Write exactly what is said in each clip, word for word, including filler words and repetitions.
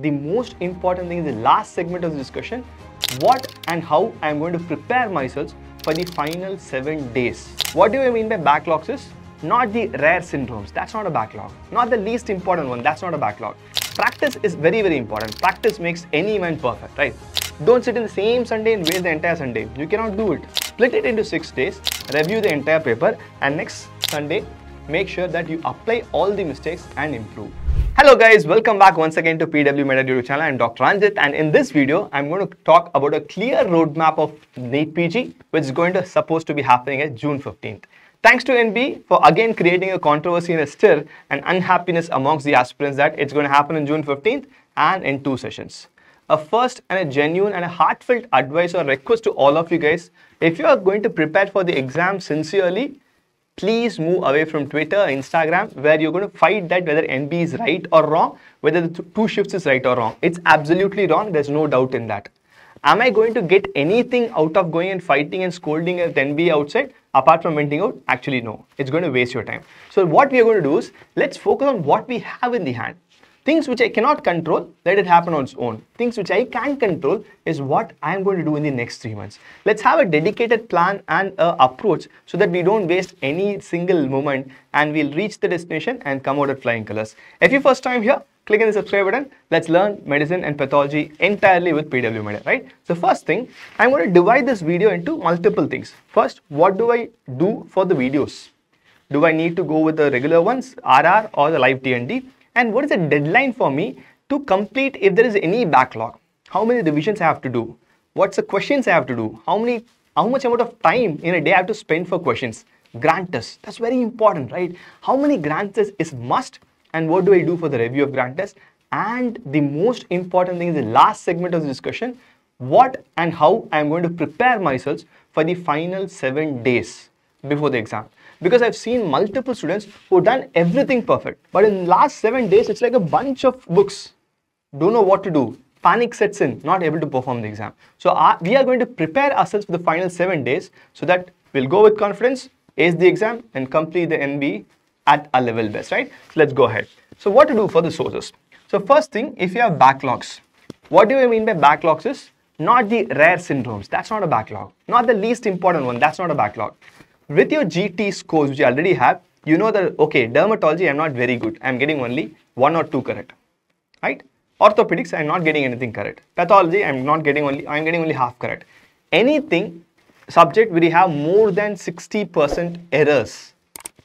the most important thing is the last segment of the discussion, what and how I am going to prepare myself for the final seven days. What do I mean by backlogs is not the rare syndromes, that's not a backlog. Not the least important one, that's not a backlog. Practice is very, very important. Practice makes any man perfect, right? Don't sit in the same Sunday and waste the entire Sunday. You cannot do it. Split it into six days, review the entire paper, and next Sunday, make sure that you apply all the mistakes and improve. Hello guys, welcome back once again to P W Media YouTube channel. I'm Doctor Anjit, and in this video, I'm going to talk about a clear roadmap of NEET P G, which is going to supposed to be happening at June fifteenth. Thanks to N B for again creating a controversy and a stir and unhappiness amongst the aspirants that it's going to happen on June fifteenth and in two sessions. A first and a genuine and a heartfelt advice or request to all of you guys, if you are going to prepare for the exam sincerely, please move away from Twitter, Instagram, where you're going to fight that whether N B is right or wrong, whether the two shifts is right or wrong. It's absolutely wrong. There's no doubt in that. Am I going to get anything out of going and fighting and scolding at N B outside apart from venting out? Actually, no. It's going to waste your time. So what we are going to do is, let's focus on what we have in the hand. Things which I cannot control, let it happen on its own. Things which I can control is what I am going to do in the next three months. Let's have a dedicated plan and uh, approach so that we don't waste any single moment and we'll reach the destination and come out at flying colors. If you're first time here, click on the subscribe button. Let's learn medicine and pathology entirely with P W Media, right? So first thing, I'm going to divide this video into multiple things. First, what do I do for the videos? Do I need to go with the regular ones, R R or the live T N D? And what is the deadline for me to complete if there is any backlog? How many revisions I have to do? What's the questions I have to do? How many, how much amount of time in a day I have to spend for questions? Grant tests, that's very important, right? How many grant tests is must and what do I do for the review of grant tests? And the most important thing is the last segment of the discussion, what and how I am going to prepare myself for the final seven days before the exam. Because I've seen multiple students who've done everything perfect. But in the last seven days, it's like a bunch of books. Don't know what to do. Panic sets in, not able to perform the exam. So our, we are going to prepare ourselves for the final seven days so that we'll go with confidence, ace the exam and complete the N B E at our level best, right? So let's go ahead. So what to do for the sources? So first thing, if you have backlogs, what do I mean by backlogs is not the rare syndromes. That's not a backlog. Not the least important one. That's not a backlog. With your G T scores, which you already have, you know that, okay, dermatology, I'm not very good. I'm getting only one or two correct, right? Orthopedics, I'm not getting anything correct. Pathology, I'm not getting only, I'm getting only half correct. Anything subject where you have more than sixty percent errors,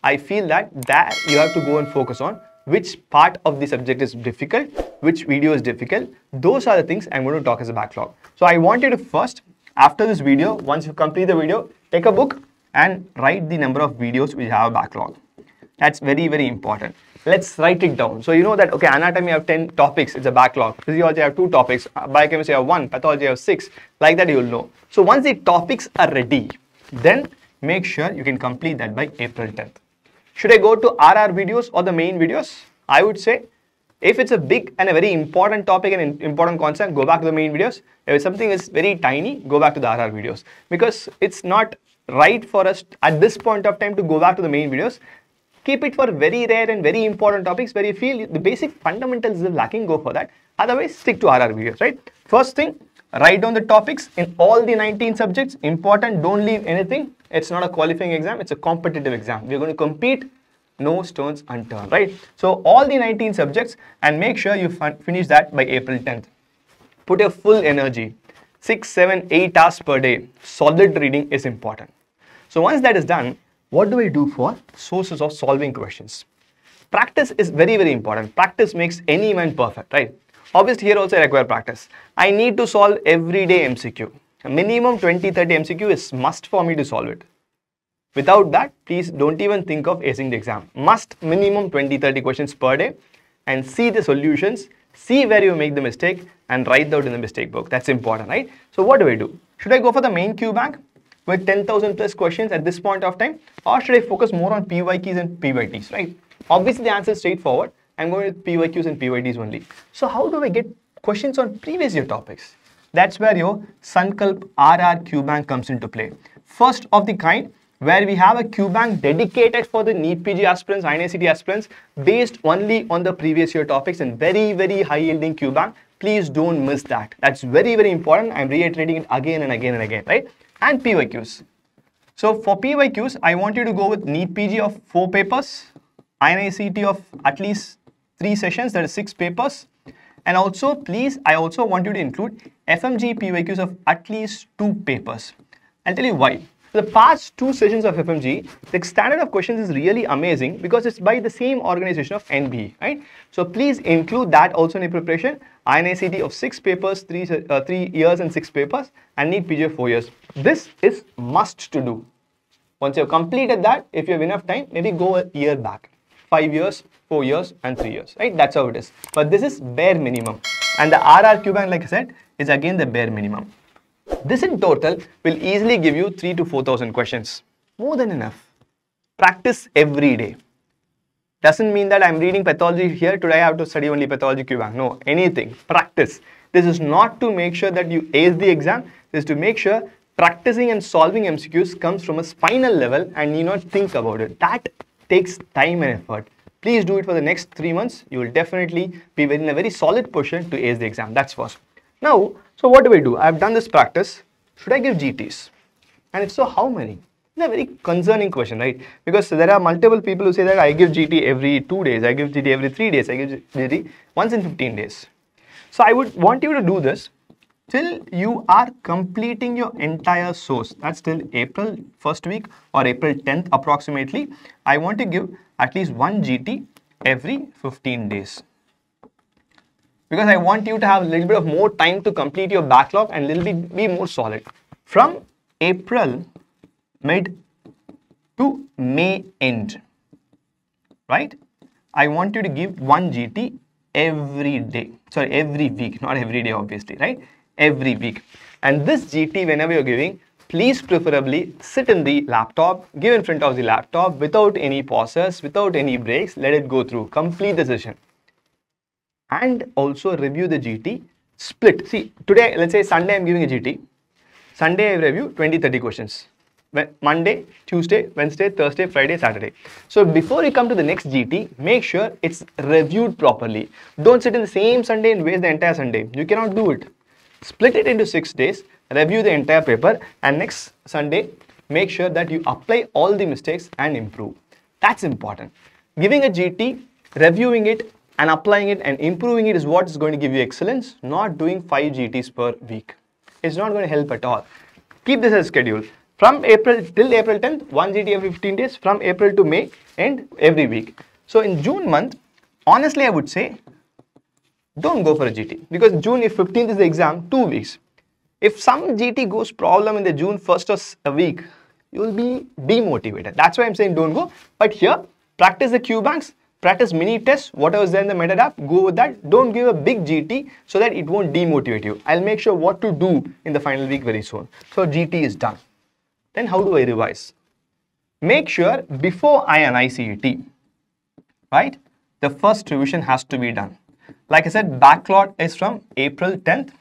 I feel that there you have to go and focus on which part of the subject is difficult, which video is difficult. Those are the things I'm going to talk as a backlog. So I want you to first, after this video, once you complete the video, take a book, and write the number of videos we have a backlog. That's very, very important. Let's write it down. So you know that, okay, anatomy I have ten topics, it's a backlog. Physiology I have two topics, biochemistry I have one, pathology I have six. Like that you will know. So once the topics are ready, then make sure you can complete that by April tenth. Should I go to R R videos or the main videos? I would say, if it's a big and a very important topic and important concept, go back to the main videos. If something is very tiny, go back to the R R videos. Because it's not right for us at this point of time to go back to the main videos. Keep it for very rare and very important topics where you feel the basic fundamentals is lacking, go for that. Otherwise, stick to R R videos, right? First thing, write down the topics in all the nineteen subjects. Important, don't leave anything. It's not a qualifying exam, it's a competitive exam. We're going to compete, no stones unturned, right? So all the nineteen subjects and make sure you finish that by April tenth. Put your full energy. Six, seven, eight hours per day, solid reading is important. So once that is done, what do I do for sources of solving questions? Practice is very, very important. Practice makes any man perfect, right? Obviously, here also I require practice. I need to solve every day M C Q. A minimum twenty to thirty M C Q is must for me to solve it. Without that, please don't even think of acing the exam. Must minimum twenty to thirty questions per day and see the solutions. See where you make the mistake and write that in the mistake book. That's important, right? So what do I do? Should I go for the main Q bank with ten thousand plus questions at this point of time? Or should I focus more on P Y Qs and P Y Ts, right? Obviously, the answer is straightforward. I'm going with P Y Qs and P Y Ts only. So how do I get questions on previous year topics? That's where your Sankalp R R Q bank comes into play. First of the kind, where we have a QBank dedicated for the NEET P G aspirants, I N I C E T aspirants, based only on the previous year topics, and very, very high yielding QBank. Please don't miss that. That's very, very important. I'm reiterating it again and again and again, right? And P Y Qs. So for P Y Qs, I want you to go with NEET P G of four papers, I N I C E T of at least three sessions, that is six papers. And also, please, I also want you to include F M G P Y Qs of at least two papers. I'll tell you why. The past two sessions of F M G, the standard of questions is really amazing because it's by the same organization of N B E, right? So please include that also in your preparation. I N I C E T of six papers, three, uh, three years and six papers, and NEET P G of four years. This is must to do. Once you've completed that, if you have enough time, maybe go a year back. Five years, four years, and three years, right? That's how it is. But this is bare minimum. And the R R QBank, like I said, is again the bare minimum. This in total will easily give you three to four thousand questions. More than enough. Practice every day. Doesn't mean that I'm reading pathology here, today I have to study only pathology QBank. No, anything. Practice. This is not to make sure that you ace the exam. This is to make sure practicing and solving M C Qs comes from a spinal level and you not think about it. That takes time and effort. Please do it for the next three months. You will definitely be in a very solid position to ace the exam. That's first. Now, so what do I do? I've done this practice. Should I give G Ts? And if so, how many? It's a very concerning question, right? Because there are multiple people who say that I give G T every two days, I give G T every three days, I give G T once in fifteen days. So I would want you to do this till you are completing your entire source. That's till April first week or April tenth approximately. I want to give at least one G T every fifteen days. Because I want you to have a little bit of more time to complete your backlog and little bit be more solid. From April mid to May end, right? I want you to give one G T every day. Sorry, every week, not every day, obviously, right? Every week. And this G T, whenever you're giving, please preferably sit in the laptop, give in front of the laptop without any pauses, without any breaks. Let it go through. Complete the session. And also review the G T split. See, today, let's say Sunday, I'm giving a G T. Sunday, I review twenty, thirty questions. Monday, Tuesday, Wednesday, Thursday, Friday, Saturday. So before you come to the next G T, make sure it's reviewed properly. Don't sit in the same Sunday and waste the entire Sunday. You cannot do it. Split it into six days, review the entire paper, and next Sunday, make sure that you apply all the mistakes and improve. That's important. Giving a G T, reviewing it, and applying it and improving it is what is going to give you excellence. Not doing five G Ts per week. It's not going to help at all. Keep this as a schedule. From April till April tenth, one G T every fifteen days. From April to May and every week. So in June month, honestly I would say, don't go for a G T. Because June, if fifteenth is the exam, two weeks. If some G T goes problem in the June first or a week, you will be demotivated. That's why I'm saying don't go. But here, practice the QBanks. Practice mini tests, whatever is there in the method app, go with that. Don't give a big G T so that it won't demotivate you. I'll make sure what to do in the final week very soon. So G T is done. Then how do I revise? Make sure before I N I C E T, right, the first revision has to be done. Like I said, backlog is from April tenth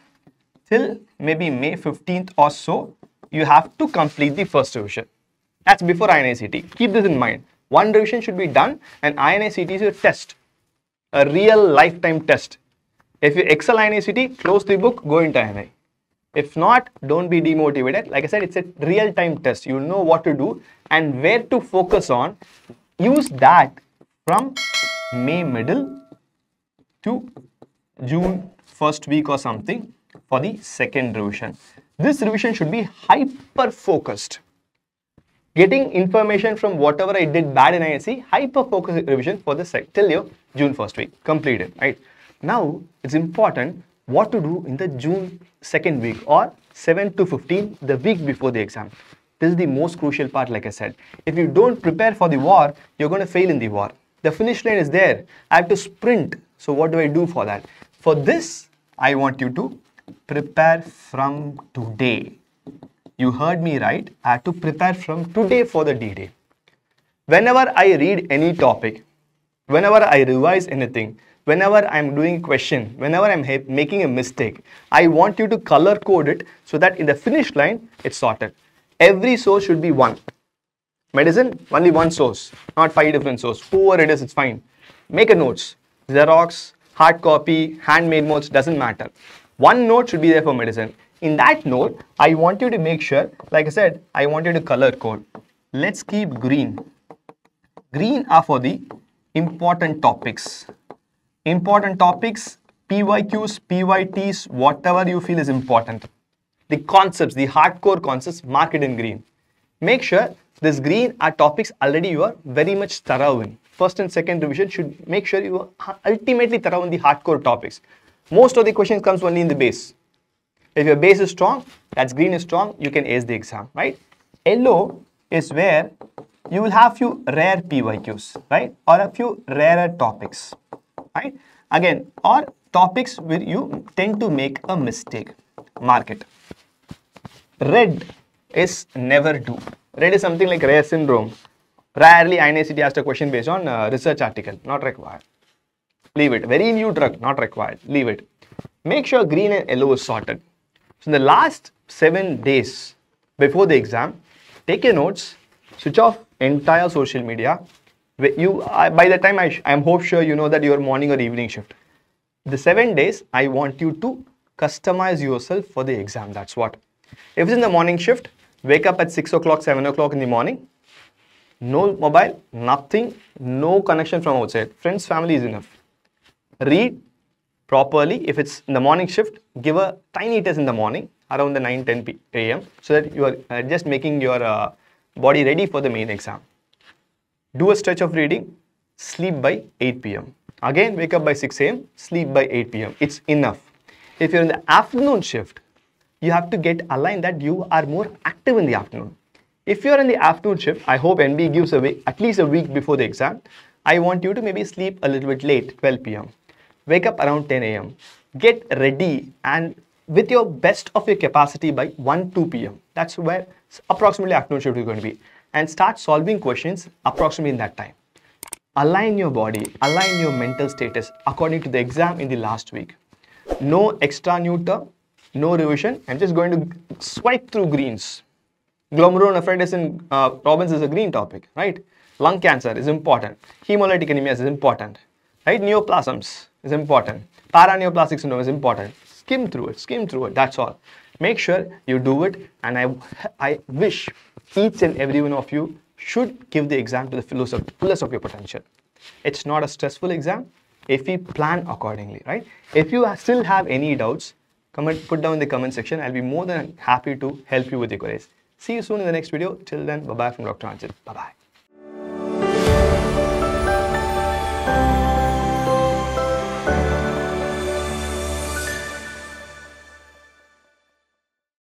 till maybe May fifteenth or so. You have to complete the first revision. That's before I N I C E T. Keep this in mind. One revision should be done, and I N I C E T is your test, a real lifetime test. If you excel I N I C E T, close the book, go into I N I. If not, don't be demotivated. Like I said, it's a real-time test. You know what to do and where to focus on. Use that from May middle to June first week or something for the second revision. This revision should be hyper-focused. Getting information from whatever I did bad in I N I C E T, hyper-focused revision for the sec till your June first week, completed, right? Now, it's important what to do in the June second week or seven to fifteen, the week before the exam. This is the most crucial part, like I said. If you don't prepare for the war, you're going to fail in the war. The finish line is there. I have to sprint. So what do I do for that? For this, I want you to prepare from today. You heard me right, I have to prepare from today for the D-Day. Whenever I read any topic, whenever I revise anything, whenever I'm doing a question, whenever I'm making a mistake, I want you to color code it so that in the finish line, it's sorted. Every source should be one. Medicine, only one source, not five different sources. Whoever it is, it's fine. Make a notes. Xerox, hard copy, handmade notes, doesn't matter. One note should be there for medicine. In that note, I want you to make sure, like I said, I want you to color code. Let's keep green. Green are for the important topics. Important topics, P Y Qs, P Y Ts, whatever you feel is important. The concepts, the hardcore concepts, mark it in green. Make sure this green are topics already you are very much thorough in. First and second revision should make sure you are ultimately thorough in the hardcore topics. Most of the questions comes only in the base. If your base is strong, that's green is strong, you can ace the exam, right? Yellow is where you will have few rare P Y Qs, right? Or a few rarer topics, right? Again, or topics where you tend to make a mistake. Mark it. Red is never do. Red is something like rare syndrome. Rarely I N I C E T asked a question based on a research article. Not required. Leave it. Very new drug. Not required. Leave it. Make sure green and yellow is sorted. So in the last seven days before the exam, take your notes, switch off entire social media. You, I, by the time I am hope sure you know that your morning or evening shift. The seven days, I want you to customize yourself for the exam. That's what. If it's in the morning shift, wake up at six o'clock, seven o'clock in the morning. No mobile, nothing, no connection from outside. Friends, family is enough. Read properly. If it's in the morning shift, give a tiny test in the morning around the nine ten A M so that you are uh, just making your uh, body ready for the main exam. Do a stretch of reading, sleep by eight P M Again, wake up by six A M, sleep by eight P M It's enough. If you're in the afternoon shift, you have to get aligned that you are more active in the afternoon. If you're in the afternoon shift, I hope N B gives away at least a week before the exam. I want you to maybe sleep a little bit late, twelve P M Wake up around ten A M Get ready and with your best of your capacity by one to two P M That's where approximately afternoon shift is going to be. And start solving questions approximately in that time. Align your body, align your mental status according to the exam in the last week. No extra new term. No revision. I'm just going to swipe through greens. Glomerulonephritis in uh, Robbins is a green topic, right? Lung cancer is important. Hemolytic anemia is important, right? Neoplasms is important. Paraneoplastic syndrome is important. Skim through it. Skim through it. That's all. Make sure you do it. And I, I wish each and every one of you should give the exam to the fullest of your potential. It's not a stressful exam if we plan accordingly, right? If you still have any doubts, comment, put down in the comment section. I'll be more than happy to help you with your queries. See you soon in the next video. Till then, bye-bye from Doctor Anjit. Bye-bye.